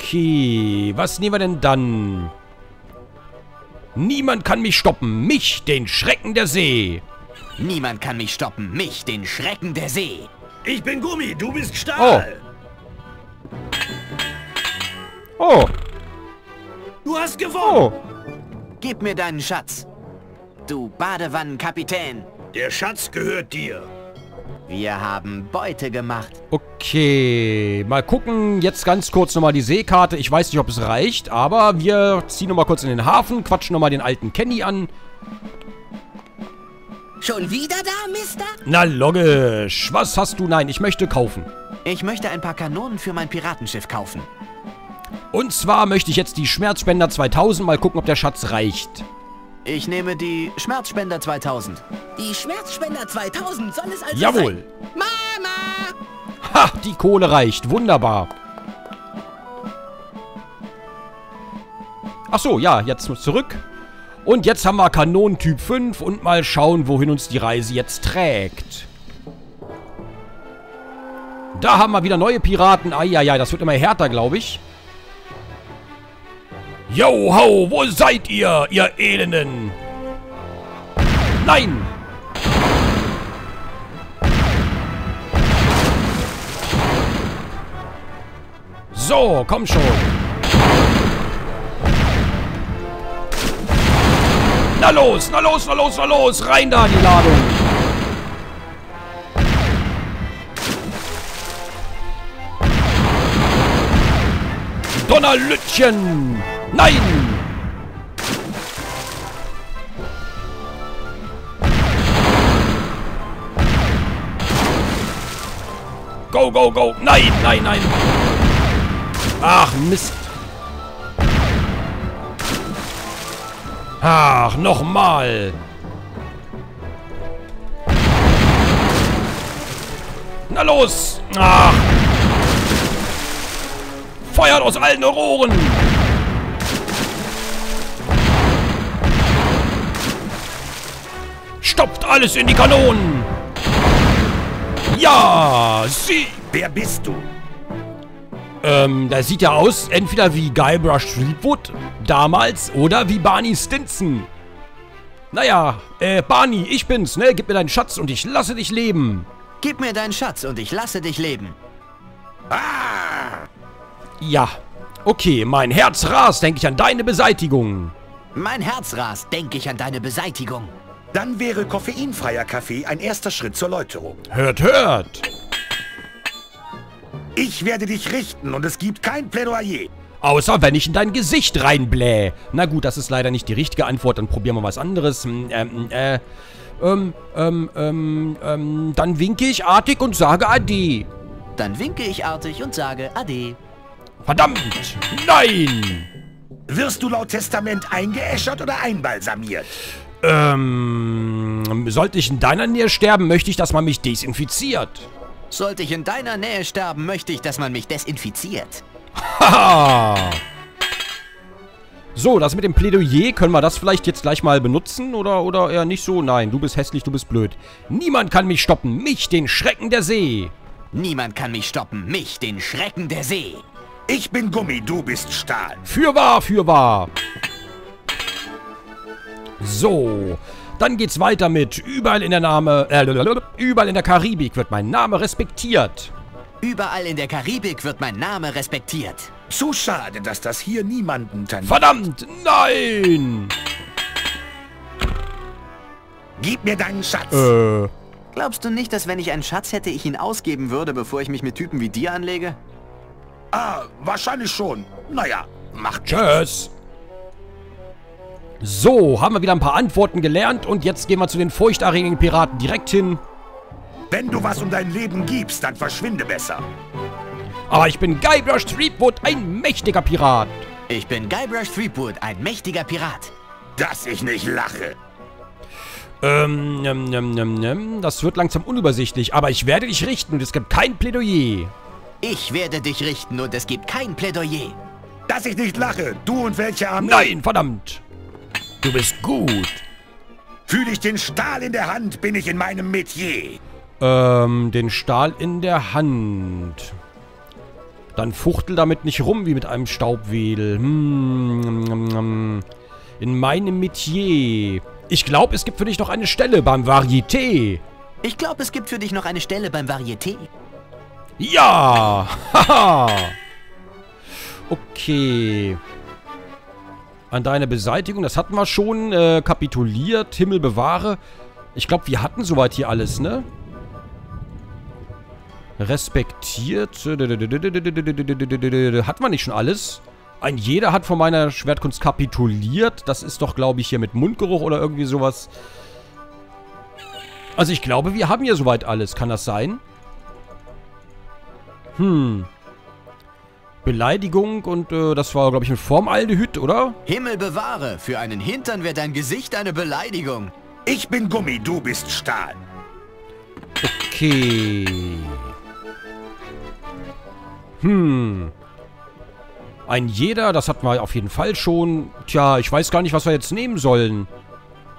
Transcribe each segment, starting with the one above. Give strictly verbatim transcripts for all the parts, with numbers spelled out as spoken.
Okay, was nehmen wir denn dann? Niemand kann mich stoppen, mich, den Schrecken der See. Niemand kann mich stoppen, mich, den Schrecken der See. Ich bin Gummi, du bist Stahl. Oh. Oh. Du hast gewonnen. Oh. Gib mir deinen Schatz. Du Badewannenkapitän. Der Schatz gehört dir. Wir haben Beute gemacht. Okay, mal gucken. Jetzt ganz kurz nochmal die Seekarte. Ich weiß nicht, ob es reicht, aber wir ziehen nochmal kurz in den Hafen, quatschen nochmal den alten Kenny an. Schon wieder da, Mister? Na logisch. Was hast du? Nein, ich möchte kaufen. Ich möchte ein paar Kanonen für mein Piratenschiff kaufen. Und zwar möchte ich jetzt die Schmerzspender zweitausend. Mal gucken, ob der Schatz reicht. Ich nehme die Schmerzspender zweitausend. Die Schmerzspender zweitausend soll es also Jawohl. Sein. Mama! Ha, die Kohle reicht. Wunderbar. Ach so, ja, jetzt zurück. Und jetzt haben wir Kanonentyp fünf und mal schauen, wohin uns die Reise jetzt trägt. Da haben wir wieder neue Piraten. Eieiei, das wird immer härter, glaube ich. Yo, ho, wo seid ihr, ihr Elenden? Nein! So, komm schon. Na los, na los, na los, na los! Rein da in die Ladung! Donnerlütchen! Nein! Go, go, go! Nein, nein, nein! Ach, Mist! Ach, nochmal! Na los! Ach! Feuert aus allen Rohren! Stopft alles in die Kanonen! Ja! Sie! Wer bist du? Ähm, das sieht ja aus, entweder wie Guybrush Threepwood damals oder wie Barney Stinson. Naja, äh, Barney, ich bin's, ne? Gib mir deinen Schatz und ich lasse dich leben. Gib mir deinen Schatz und ich lasse dich leben. Ah! Ja, okay, mein Herz rast, denke ich an deine Beseitigung. Mein Herz rast, denke ich an deine Beseitigung. Dann wäre koffeinfreier Kaffee ein erster Schritt zur Läuterung. Hört, hört! Ich werde dich richten und es gibt kein Plädoyer. Außer wenn ich in dein Gesicht reinblähe. Na gut, das ist leider nicht die richtige Antwort. Dann probieren wir was anderes. Ähm, äh, ähm, ähm, ähm, ähm, dann winke ich artig und sage Ade. Dann winke ich artig und sage Ade. Verdammt! Nein! Wirst du laut Testament eingeäschert oder einbalsamiert? Ähm, sollte ich in deiner Nähe sterben, möchte ich, dass man mich desinfiziert. Sollte ich in deiner Nähe sterben, möchte ich, dass man mich desinfiziert. Haha! So, das mit dem Plädoyer, können wir das vielleicht jetzt gleich mal benutzen? Oder, oder eher nicht so? Nein, du bist hässlich, du bist blöd. Niemand kann mich stoppen, mich, den Schrecken der See. Niemand kann mich stoppen, mich, den Schrecken der See. Ich bin Gummi, du bist Stahl. Fürwahr, fürwahr. So. Dann geht's weiter mit überall in der Name, äh, überall in der Karibik wird mein Name respektiert. Überall in der Karibik wird mein Name respektiert. Zu schade, dass das hier niemanden tangiert. Verdammt, nein! Gib mir deinen Schatz. Äh. Glaubst du nicht, dass wenn ich einen Schatz hätte, ich ihn ausgeben würde, bevor ich mich mit Typen wie dir anlege? Ah, wahrscheinlich schon. Naja, macht Tschüss. So, haben wir wieder ein paar Antworten gelernt und jetzt gehen wir zu den furchterregenden Piraten direkt hin. Wenn du was um dein Leben gibst, dann verschwinde besser. Aber ich bin Guybrush Threepwood, ein mächtiger Pirat. Ich bin Guybrush Threepwood, ein mächtiger Pirat. Dass ich nicht lache. Ähm, nem, nem, nem, nem. Das wird langsam unübersichtlich, aber ich werde dich richten und es gibt kein Plädoyer. Ich werde dich richten und es gibt kein Plädoyer. Dass ich nicht lache, du und welche Armee? Nein, verdammt. Du bist gut. Fühle ich den Stahl in der Hand, bin ich in meinem Metier. Ähm, den Stahl in der Hand. Dann fuchtel damit nicht rum wie mit einem Staubwedel. Hm. In meinem Metier. Ich glaube, es gibt für dich noch eine Stelle beim Varieté. Ich glaube, es gibt für dich noch eine Stelle beim Varieté. Ja! Haha! Okay. An deiner Beseitigung, das hatten wir schon. Äh, kapituliert, Himmel bewahre. Ich glaube, wir hatten soweit hier alles, ne? Respektiert. Hatten wir nicht schon alles? Ein jeder hat von meiner Schwertkunst kapituliert. Das ist doch, glaube ich, hier mit Mundgeruch oder irgendwie sowas. Also ich glaube, wir haben hier soweit alles. Kann das sein? Hm. Beleidigung und äh, das war, glaube ich, ein Formaldehyd, oder? Himmel bewahre. Für einen Hintern wäre dein Gesicht eine Beleidigung. Ich bin Gummi, du bist Stahl. Okay. Hm. Ein jeder, das hatten wir auf jeden Fall schon. Tja, ich weiß gar nicht, was wir jetzt nehmen sollen.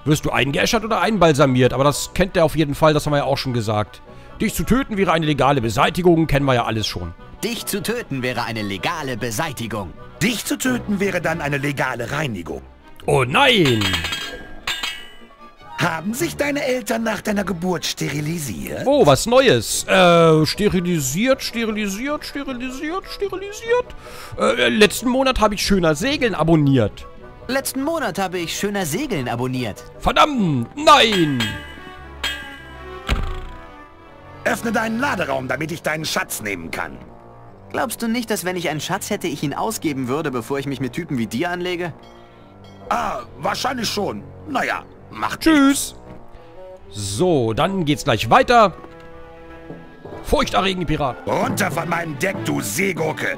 Wirst du eingeäschert oder einbalsamiert? Aber das kennt der auf jeden Fall, das haben wir ja auch schon gesagt. Dich zu töten wäre eine legale Beseitigung, kennen wir ja alles schon. Dich zu töten wäre eine legale Beseitigung. Dich zu töten wäre dann eine legale Reinigung. Oh nein! Haben sich deine Eltern nach deiner Geburt sterilisiert? Oh, was Neues. Äh, sterilisiert, sterilisiert, sterilisiert, sterilisiert. Äh, letzten Monat habe ich Schöner Segeln abonniert. Letzten Monat habe ich Schöner Segeln abonniert. Verdammt, nein! Öffne deinen Laderaum, damit ich deinen Schatz nehmen kann. Glaubst du nicht, dass wenn ich einen Schatz hätte, ich ihn ausgeben würde, bevor ich mich mit Typen wie dir anlege? Ah, wahrscheinlich schon. Naja. Macht tschüss. So, dann geht's gleich weiter. Furchterregende Pirat. Runter von meinem Deck, du Seegurke.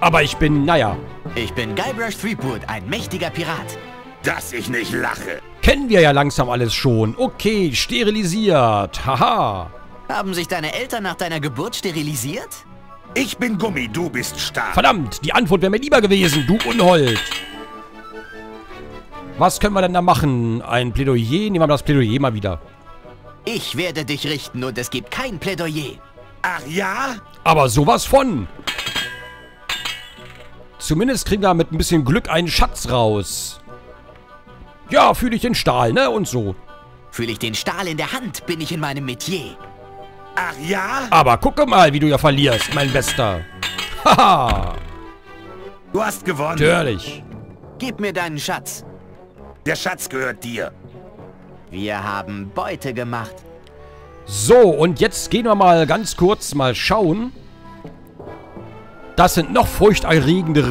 Aber ich bin, naja. Ich bin Guybrush Threepwood, ein mächtiger Pirat. Dass ich nicht lache. Kennen wir ja langsam alles schon. Okay, sterilisiert. Haha. Haben sich deine Eltern nach deiner Geburt sterilisiert? Ich bin Gummi, du bist Stahl. Verdammt, die Antwort wäre mir lieber gewesen, du Unhold. Was können wir denn da machen? Ein Plädoyer? Nehmen wir das Plädoyer mal wieder. Ich werde dich richten und es gibt kein Plädoyer. Ach ja? Aber sowas von. Zumindest kriegen wir mit ein bisschen Glück einen Schatz raus. Ja, fühle ich den Stahl, ne? Und so. Fühle ich den Stahl in der Hand, bin ich in meinem Metier. Ach ja? Aber gucke mal, wie du ja verlierst, mein Bester. Haha. Du hast gewonnen. Natürlich. Gib mir deinen Schatz. Der Schatz gehört dir. Wir haben Beute gemacht. So, und jetzt gehen wir mal ganz kurz mal schauen. Das sind noch furchterregende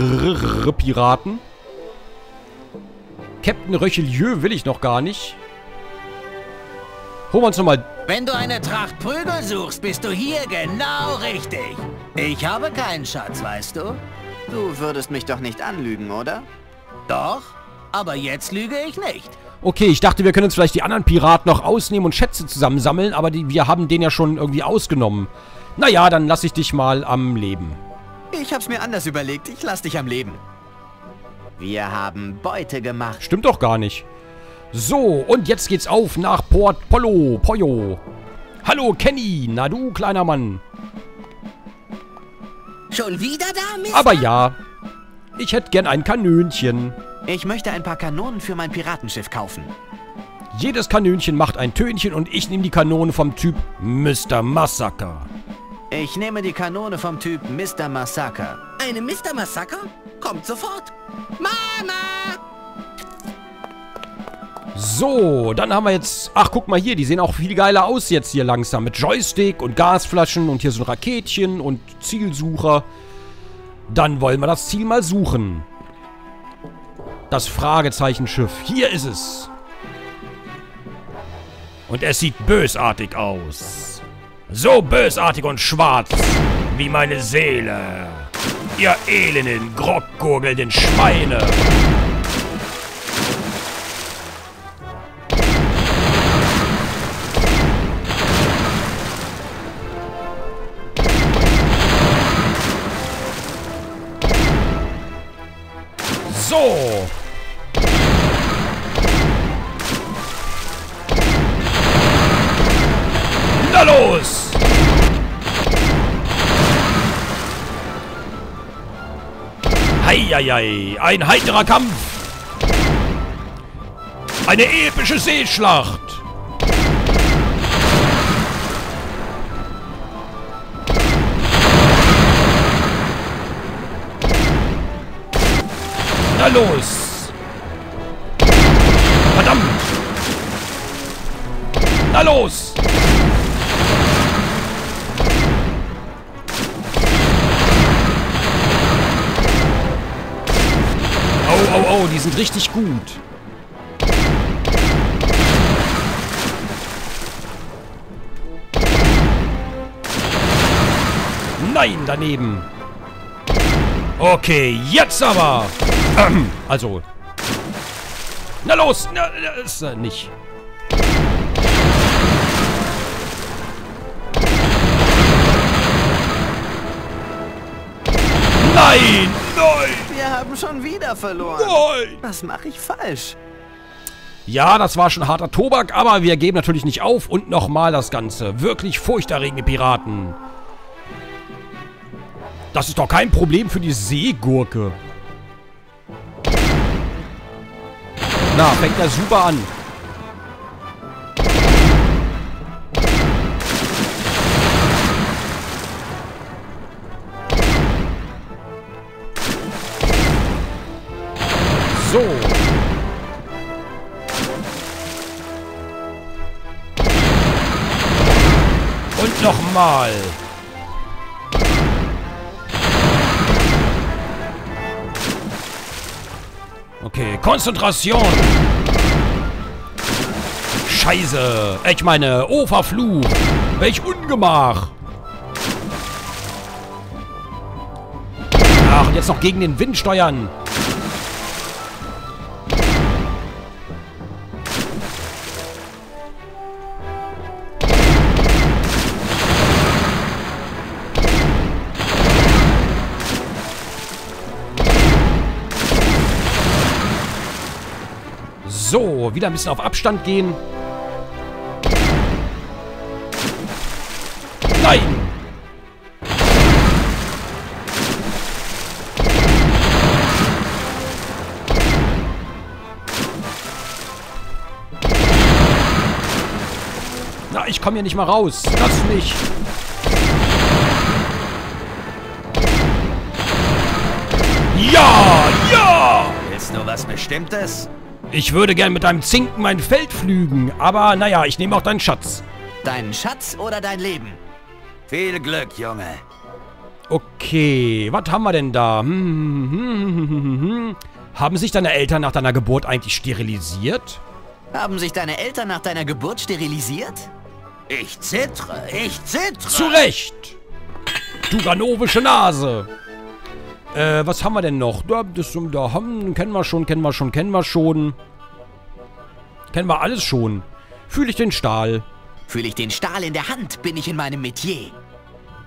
Piraten. Captain Rochelieu will ich noch gar nicht. Holen wir uns nochmal... Wenn du eine Tracht Prügel suchst, bist du hier genau richtig. Ich habe keinen Schatz, weißt du? Du würdest mich doch nicht anlügen, oder? Doch? Aber jetzt lüge ich nicht. Okay, ich dachte, wir können uns vielleicht die anderen Piraten noch ausnehmen und Schätze zusammensammeln, aber die, wir haben den ja schon irgendwie ausgenommen. Naja, dann lasse ich dich mal am Leben. Ich hab's mir anders überlegt. Ich lasse dich am Leben. Wir haben Beute gemacht. Stimmt doch gar nicht. So, und jetzt geht's auf nach Puerto Pollo. Pollo. Hallo, Kenny. Na du, kleiner Mann. Schon wieder da, Mister? Aber ja. Ich hätte gern ein Kanönchen. Ich möchte ein paar Kanonen für mein Piratenschiff kaufen. Jedes Kanönchen macht ein Tönchen und ich nehme die Kanone vom Typ Mister Massaker. Ich nehme die Kanone vom Typ Mister Massaker. Eine Mister Massaker? Kommt sofort. Mama! So, dann haben wir jetzt... Ach, guck mal hier, die sehen auch viel geiler aus jetzt hier langsam. Mit Joystick und Gasflaschen und hier so ein Raketchen und Zielsucher. Dann wollen wir das Ziel mal suchen. Das Fragezeichenschiff. Hier ist es. Und es sieht bösartig aus. So bösartig und schwarz wie meine Seele. Ihr elenden, groggurgelnden Schweine. So. Na los! Eieiei, ein heiterer Kampf. Eine epische Seeschlacht. Na los. Verdammt. Na los. Oh, oh, oh, die sind richtig gut. Nein, daneben. Okay, jetzt aber. Ähm, also. Na los, na, ist er nicht. Nein, nein. Wir haben schon wieder verloren. Nein. Was mache ich falsch? Ja, das war schon harter Tobak, aber wir geben natürlich nicht auf. Und nochmal das Ganze. Wirklich furchterregende Piraten. Das ist doch kein Problem für die Seegurke. Na, fängt er super an. So. Und nochmal. Okay, Konzentration. Scheiße. Ich meine, oh verflucht. Welch Ungemach. Ach, und jetzt noch gegen den Wind steuern. So, wieder ein bisschen auf Abstand gehen. Nein! Na, ich komme hier nicht mal raus. Lass mich. Ja! Ja! Willst du was Bestimmtes? Ich würde gern mit deinem Zinken mein Feld pflügen, aber naja, ich nehme auch deinen Schatz. Deinen Schatz oder dein Leben? Viel Glück, Junge. Okay, was haben wir denn da? Hm, hm, hm, hm, hm. Haben sich deine Eltern nach deiner Geburt eigentlich sterilisiert? Haben sich deine Eltern nach deiner Geburt sterilisiert? Ich zittere, ich zittere. Zu Recht. Turanovische Nase. Äh, was haben wir denn noch? Da, das, da haben, kennen wir schon, kennen wir schon, kennen wir schon. Kennen wir alles schon. Fühle ich den Stahl. Fühle ich den Stahl in der Hand, bin ich in meinem Metier.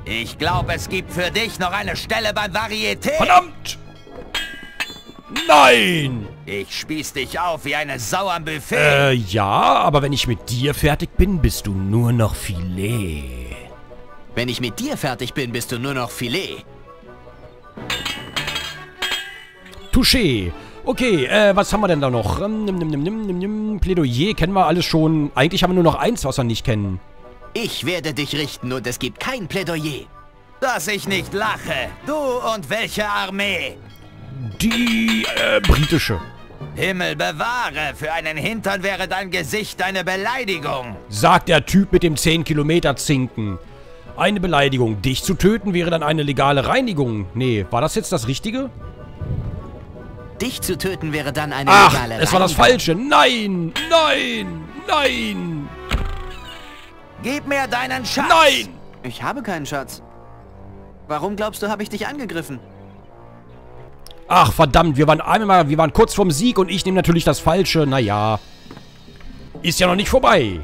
Ich glaube, es gibt für dich noch eine Stelle beim Varieté. Verdammt! Nein! Ich spieß dich auf wie eine Sau am Buffet. Äh, ja, aber wenn ich mit dir fertig bin, bist du nur noch Filet. Wenn ich mit dir fertig bin, bist du nur noch Filet. Touché. Okay, äh, was haben wir denn da noch? Ähm, nimm, nimm, nimm, nimm, nimm. Plädoyer kennen wir alles schon. Eigentlich haben wir nur noch eins, was wir nicht kennen. Ich werde dich richten und es gibt kein Plädoyer. Dass ich nicht lache. Du und welche Armee? Die, äh, britische. Himmel bewahre, für einen Hintern wäre dein Gesicht eine Beleidigung. Sagt der Typ mit dem zehn Kilometer Zinken. Eine Beleidigung. Dich zu töten wäre dann eine legale Reinigung. Nee, war das jetzt das Richtige? Dich zu töten wäre dann eine Ach, legale Reinigung. Es war das Falsche. Nein, nein, nein. Gib mir deinen Schatz. Nein. Ich habe keinen Schatz. Warum glaubst du, habe ich dich angegriffen? Ach, verdammt. Wir waren einmal, wir waren kurz vorm Sieg und ich nehme natürlich das Falsche. Naja. Ist ja noch nicht vorbei.